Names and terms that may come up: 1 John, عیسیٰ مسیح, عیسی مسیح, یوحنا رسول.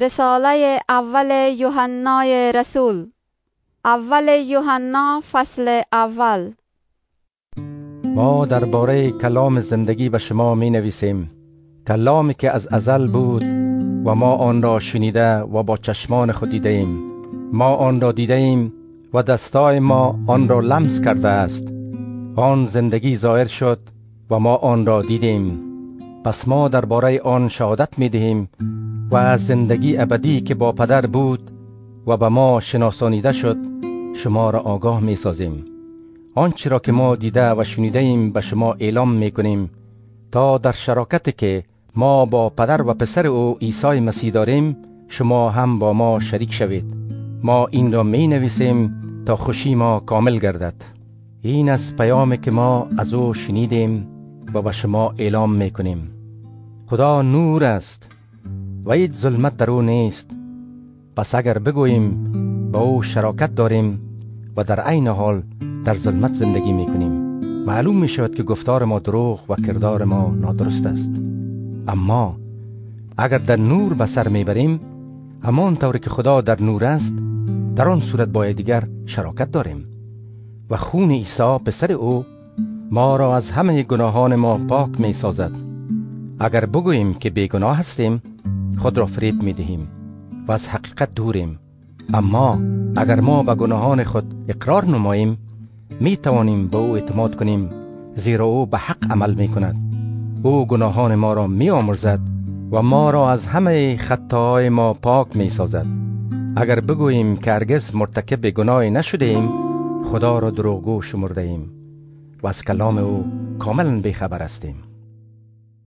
رساله اول یوحنای رسول، اول یوحنا فصل اول. ما درباره کلام زندگی به شما می نویسیم، کلامی که از ازل بود و ما آن را شنیده و با چشمان خود دیده ایم. ما آن را دیده ایم و دستای ما آن را لمس کرده است. آن زندگی ظاهر شد و ما آن را دیدیم، پس ما درباره آن شهادت می دهیم و از زندگی ابدی که با پدر بود و به ما شناسانیده شد شما را آگاه می سازیم. آنچه را که ما دیده و شنیده ایم به شما اعلام می کنیم، تا در شراکتی که ما با پدر و پسر او عیسی مسیح داریم شما هم با ما شریک شوید. ما این را می نویسیم تا خوشی ما کامل گردد. این از پیامی که ما از او شنیدیم و به شما اعلام می کنیم. خدا نور است و هیچ ظلمت در او نیست، پس اگر بگوییم با او شراکت داریم و در عین حال در ظلمت زندگی می کنیم، معلوم می شود که گفتار ما دروغ و کردار ما نادرست است. اما اگر در نور به سر می بریم، همان طور که خدا در نور است، در آن صورت با یکدیگر شراکت داریم و خون عیسی پسر او ما را از همه گناهان ما پاک می سازد. اگر بگوییم که بیگناه هستیم خود را فریب می دهیم و از حقیقت دوریم. اما اگر ما به گناهان خود اقرار نماییم می توانیم به او اعتماد کنیم، زیرا او به حق عمل می کند. او گناهان ما را می آمرزد و ما را از همه خطاهای ما پاک می سازد. اگر بگوییم که هرگز مرتکب گناهی نشده ایم خدا را دروغگو شمرده ایم و از کلام او کاملا بیخبر هستیم.